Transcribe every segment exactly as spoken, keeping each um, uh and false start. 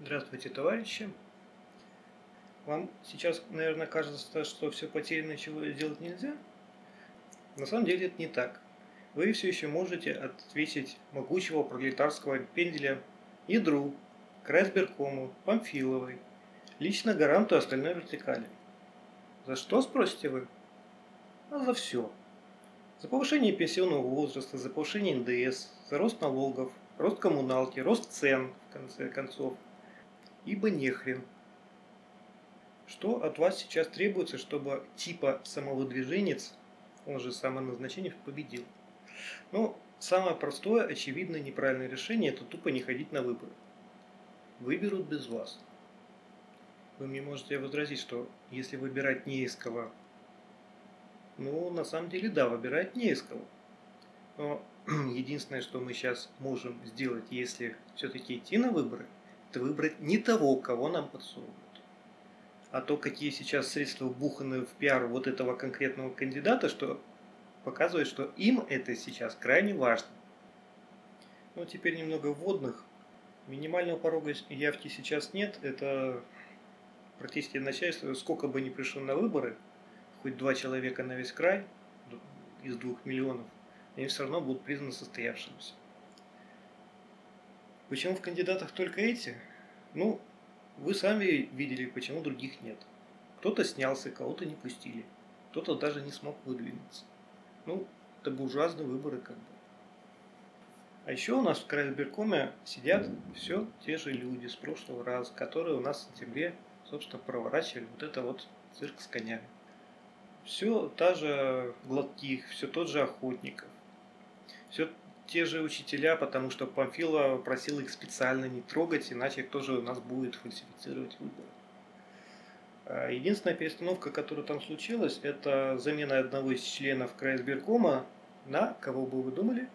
Здравствуйте, товарищи. Вам сейчас, наверное, кажется, что все потеряно, чего сделать нельзя. На самом деле это не так. Вы все еще можете ответить могучего пролетарского пенделя ядру, Крайизберкому, Памфиловой, лично гаранту остальной вертикали. За что, спросите вы? А за все. За повышение пенсионного возраста, за повышение эн дэ эс, за рост налогов, рост коммуналки, рост цен, в конце концов. Ибо нехрен. Что от вас сейчас требуется, чтобы типа самовыдвиженец, он же самоназначенец, победил? Ну, самое простое, очевидно, неправильное решение – это тупо не ходить на выборы. Выберут без вас. Вы мне можете возразить, что если выбирать не из кого. Ну, на самом деле, да, выбирать не из кого. Но единственное, что мы сейчас можем сделать, если все-таки идти на выборы, это выбрать не того, кого нам подсовывают. А то, какие сейчас средства вбуханы в пиар вот этого конкретного кандидата, что показывает, что им это сейчас крайне важно. Ну, теперь немного вводных. Минимального порога явки сейчас нет. Это практически начальство. Сколько бы ни пришло на выборы, хоть два человека на весь край, из двух миллионов, они все равно будут признаны состоявшимися. Почему в кандидатах только эти? Ну, вы сами видели, почему других нет. Кто-то снялся, кого-то не пустили. Кто-то даже не смог выдвинуться. Ну, это буржуазные выборы как бы. А еще у нас в Крайизберкоме сидят все те же люди с прошлого раза, которые у нас в сентябре, собственно, проворачивали вот это вот цирк с конями. Все та же Гладких, все тот же Охотников. Все те же учителя, потому что Памфилова просила их специально не трогать, иначе кто же у нас будет фальсифицировать выборы. Единственная перестановка, которая там случилась, это замена одного из членов Крайизберкома на, кого бы вы думали,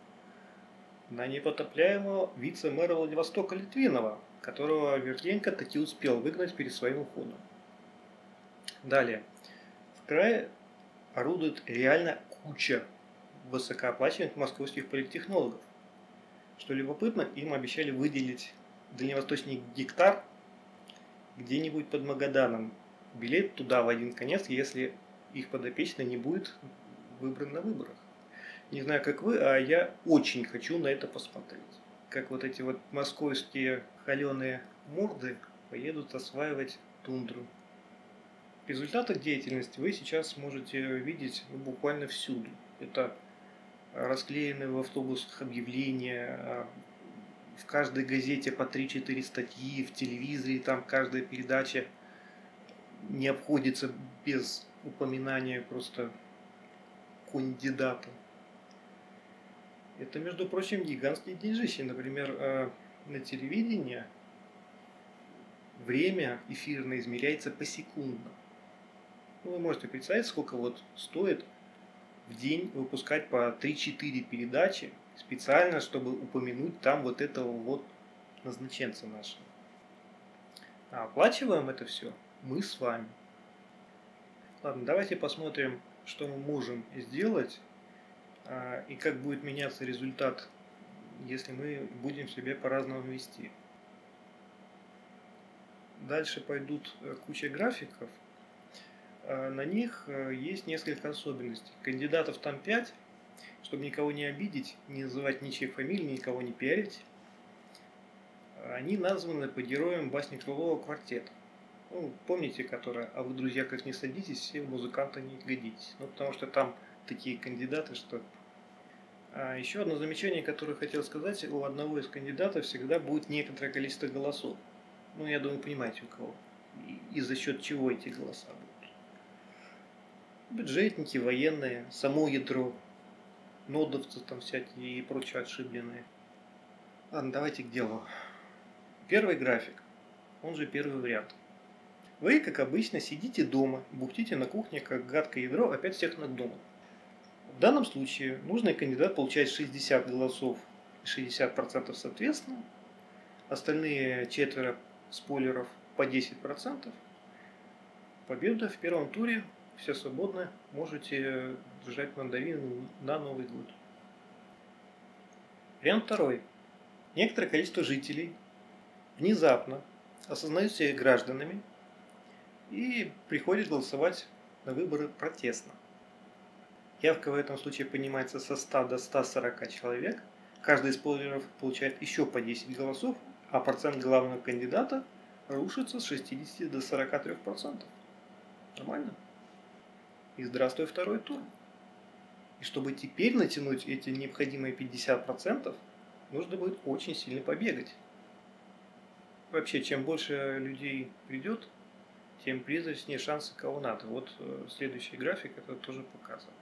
на непотопляемого вице-мэра Владивостока Литвинова, которого Верденько таки успел выгнать перед своим уходом. Далее. В крае орудует реально куча высокооплачиваемых московских политтехнологов. Что любопытно, им обещали выделить дальневосточный гектар где-нибудь под Магаданом. Билет туда в один конец, если их подопечный не будет выбран на выборах. Не знаю, как вы, а я очень хочу на это посмотреть. Как вот эти вот московские холеные морды поедут осваивать тундру. В результатах деятельности вы сейчас можете видеть буквально всюду. Это расклеенные в автобусах объявления, в каждой газете по три-четыре статьи, в телевизоре там каждая передача не обходится без упоминания просто кандидата. Это, между прочим, гигантские деньжищи. Например, на телевидении время эфирное измеряется посекундно. Вы можете представить, сколько вот стоит в день выпускать по три-четыре передачи специально, чтобы упомянуть там вот этого вот назначенца нашего. А оплачиваем это все мы с вами. Ладно, давайте посмотрим, что мы можем сделать и как будет меняться результат, если мы будем себя по-разному вести. Дальше пойдут куча графиков. На них есть несколько особенностей. Кандидатов там пять, чтобы никого не обидеть, не называть ничьих фамилий, никого не пиарить. Они названы по героям басни Крылова «Квартет». Ну, помните, которая «А вы, друзья, как не садитесь, все музыканты не годитесь». Ну, потому что там такие кандидаты, что... А еще одно замечание, которое хотел сказать. У одного из кандидатов всегда будет некоторое количество голосов. Ну, я думаю, понимаете, у кого. И за счет чего эти голоса будут. Бюджетники, военные, само ядро, нодовцы там всякие и прочие отшибленные. Ладно, давайте к делу. Первый график, он же первый вариант. Вы, как обычно, сидите дома, бухтите на кухне, как гадкое ядро, опять всех над домом. В данном случае нужный кандидат получает шестьдесят голосов и шестьдесят процентов соответственно. Остальные четверо спойлеров по десять процентов. Победа в первом туре. Все свободны, можете держать мандарин на Новый год. Вариант второй. Некоторое количество жителей внезапно осознают себя гражданами и приходят голосовать на выборы протестно. Явка в этом случае поднимается со ста до ста сорока человек. Каждый из полуверов получает еще по десять голосов, а процент главного кандидата рушится с шестидесяти до сорока трёх процентов. Нормально? И здравствуй второй тур. И чтобы теперь натянуть эти необходимые пятьдесят процентов, нужно будет очень сильно побегать. Вообще, чем больше людей придет, тем призрачнее шансы кого надо. Вот следующий график это тоже показывает.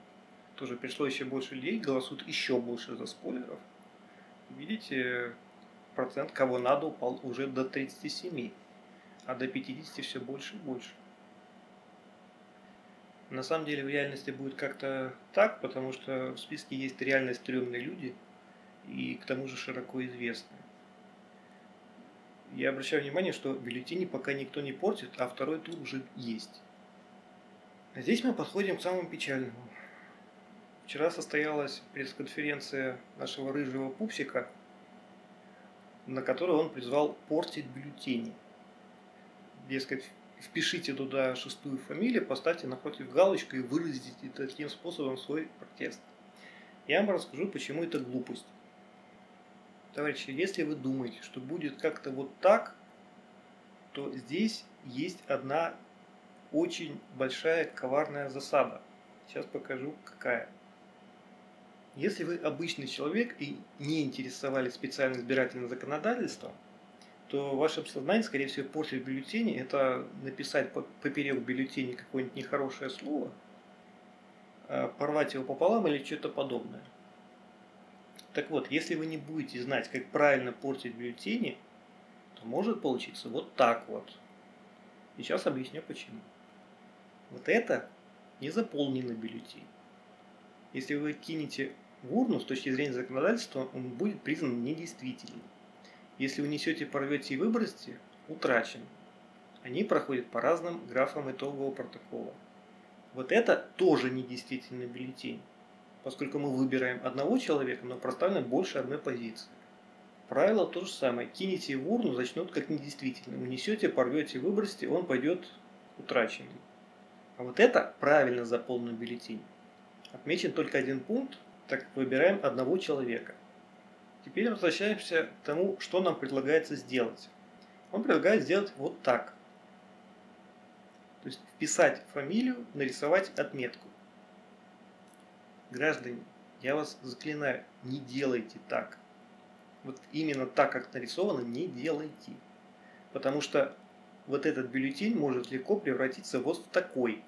Тоже пришло еще больше людей, голосуют еще больше за спойлеров. Видите, процент кого надо упал уже до тридцати семи, а до пятидесяти все больше и больше. На самом деле в реальности будет как-то так, потому что в списке есть реально стрёмные люди и к тому же широко известные. Я обращаю внимание, что бюллетени пока никто не портит, а второй тур уже есть. А здесь мы подходим к самому печальному. Вчера состоялась пресс-конференция нашего рыжего пупсика, на которой он призвал портить бюллетени. Дескать, впишите туда шестую фамилию, поставьте напротив галочку и выразите таким способом свой протест. Я вам расскажу, почему это глупость. Товарищи, если вы думаете, что будет как-то вот так, то здесь есть одна очень большая коварная засада. Сейчас покажу, какая. Если вы обычный человек и не интересовались специальным избирательным законодательством, то в вашем сознании, скорее всего, портить бюллетени – это написать поперек бюллетени какое-нибудь нехорошее слово, порвать его пополам или что-то подобное. Так вот, если вы не будете знать, как правильно портить бюллетени, то может получиться вот так вот. И сейчас объясню почему. Вот это не заполненный бюллетень. Если вы кинете в урну, с точки зрения законодательства, он будет признан недействительным. Если вы несете, порвете и выбросите, утрачен. Они проходят по разным графам итогового протокола. Вот это тоже недействительный бюллетень, поскольку мы выбираем одного человека, но проставляем больше одной позиции. Правило то же самое. Кинете в урну, зачнут как недействительным. Унесете, порвете, выбросите, он пойдет утраченным. А вот это правильно заполнен бюллетень. Отмечен только один пункт, так как выбираем одного человека. Теперь возвращаемся к тому, что нам предлагается сделать. Он предлагает сделать вот так. То есть вписать фамилию, нарисовать отметку. Граждане, я вас заклинаю, не делайте так. Вот именно так, как нарисовано, не делайте. Потому что вот этот бюллетень может легко превратиться вот в такой.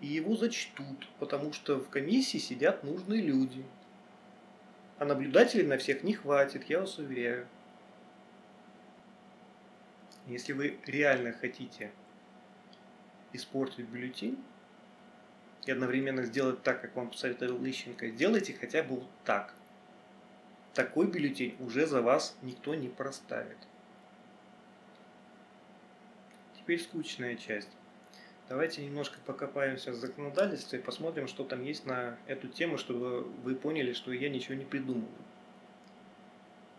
И его зачтут, потому что в комиссии сидят нужные люди. А наблюдателей на всех не хватит, я вас уверяю. Если вы реально хотите испортить бюллетень и одновременно сделать так, как вам посоветовал Ищенко, сделайте хотя бы вот так. Такой бюллетень уже за вас никто не проставит. Теперь скучная часть. Давайте немножко покопаемся в законодательстве и посмотрим, что там есть на эту тему, чтобы вы поняли, что я ничего не придумываю.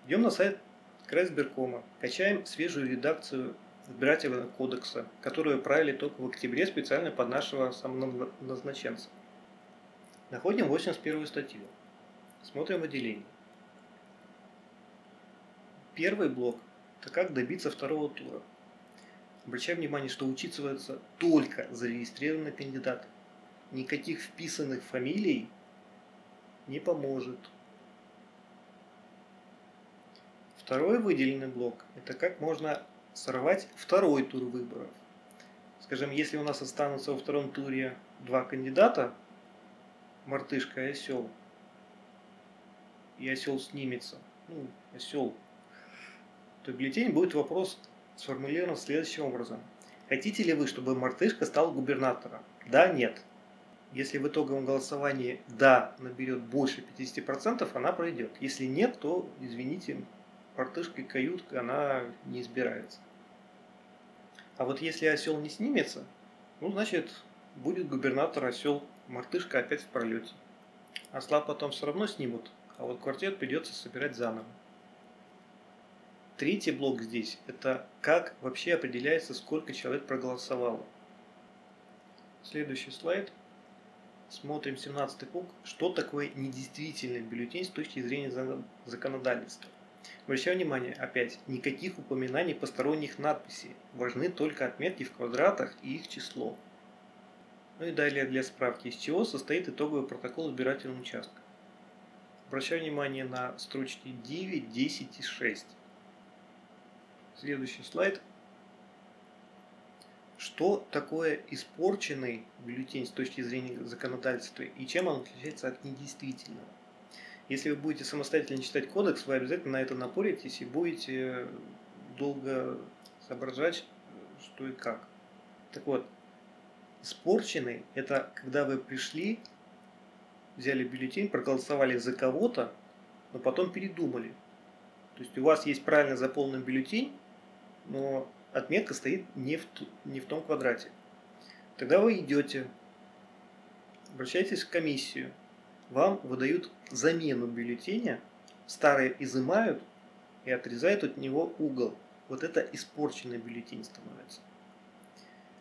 Идем на сайт Крайизберкома, качаем свежую редакцию избирательного кодекса, которую правили только в октябре специально под нашего самоназначенца. Находим восемьдесят первую статью. Смотрим выделение. Первый блок – это как добиться второго тура. Обращаю внимание, что учитываются только зарегистрированные кандидаты. Никаких вписанных фамилий не поможет. Второй выделенный блок – это как можно сорвать второй тур выборов. Скажем, если у нас останутся во втором туре два кандидата, мартышка и осел, и осел снимется, ну, осел, то бюллетень будет вопрос сформулирован следующим образом. Хотите ли вы, чтобы мартышка стал губернатором? Да, нет. Если в итоговом голосовании «да» наберет больше пятидесяти процентов, она пройдет. Если нет, то, извините, мартышкой каютка она не избирается. А вот если осел не снимется, ну, значит, будет губернатор осел, мартышка опять в пролете. Осла потом все равно снимут, а вот квартет придется собирать заново. Третий блок здесь – это как вообще определяется, сколько человек проголосовало. Следующий слайд. Смотрим семнадцатый пункт. Что такое недействительный бюллетень с точки зрения законодательства? Обращаю внимание, опять, никаких упоминаний посторонних надписей. Важны только отметки в квадратах и их число. Ну и далее для справки, из чего состоит итоговый протокол избирательного участка. Обращаю внимание на строчки девять, десять и шесть. Следующий слайд. Что такое испорченный бюллетень с точки зрения законодательства и чем он отличается от недействительного? Если вы будете самостоятельно читать кодекс, вы обязательно на это напоритесь и будете долго соображать, что и как. Так вот, испорченный – это когда вы пришли, взяли бюллетень, проголосовали за кого-то, но потом передумали. То есть у вас есть правильно заполненный бюллетень, но отметка стоит не в, не в том квадрате. Тогда вы идете, обращаетесь в комиссию, вам выдают замену бюллетеня, старые изымают и отрезают от него угол. Вот это испорченный бюллетень становится.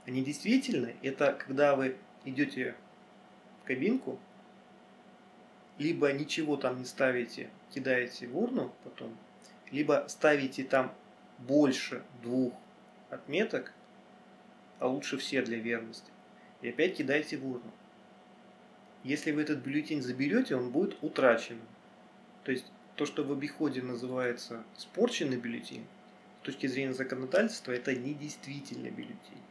А недействительно это когда вы идете в кабинку, либо ничего там не ставите, кидаете в урну потом, либо ставите там больше двух отметок, а лучше все для верности, и опять кидаете в урну. Если вы этот бюллетень заберете, он будет утрачен. То есть то, что в обиходе называется испорченный бюллетень, с точки зрения законодательства, это недействительный бюллетень.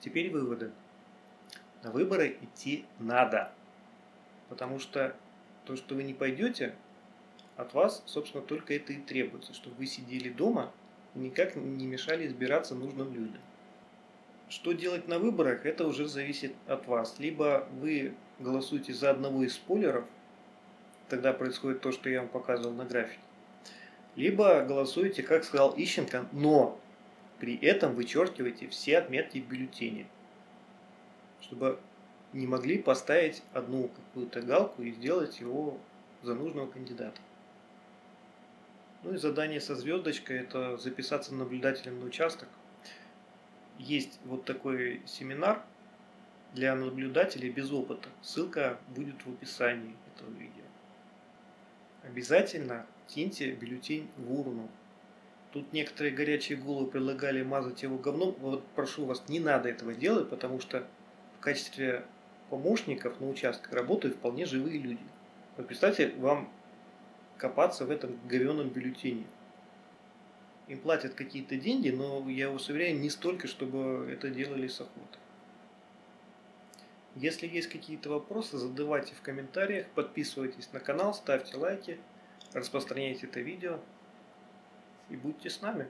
Теперь выводы. На выборы идти надо. Потому что то, что вы не пойдете, от вас, собственно, только это и требуется, чтобы вы сидели дома и никак не мешали избираться нужным людям. Что делать на выборах, это уже зависит от вас. Либо вы голосуете за одного из спойлеров, тогда происходит то, что я вам показывал на графике. Либо голосуете, как сказал Ищенко, но при этом вычеркиваете все отметки в бюллетене, чтобы не могли поставить одну какую-то галку и сделать его за нужного кандидата. Ну и задание со звездочкой – это записаться наблюдателем на участок. Есть вот такой семинар для наблюдателей без опыта. Ссылка будет в описании этого видео. Обязательно киньте бюллетень в урну. Тут некоторые горячие головы предлагали мазать его говном. Вот прошу вас, не надо этого делать, потому что в качестве помощников на участках работают вполне живые люди. Вот представьте, вам копаться в этом говёном бюллетене. Им платят какие-то деньги, но я вас уверяю, не столько, чтобы это делали с охоты. Если есть какие-то вопросы, задавайте в комментариях, подписывайтесь на канал, ставьте лайки, распространяйте это видео и будьте с нами.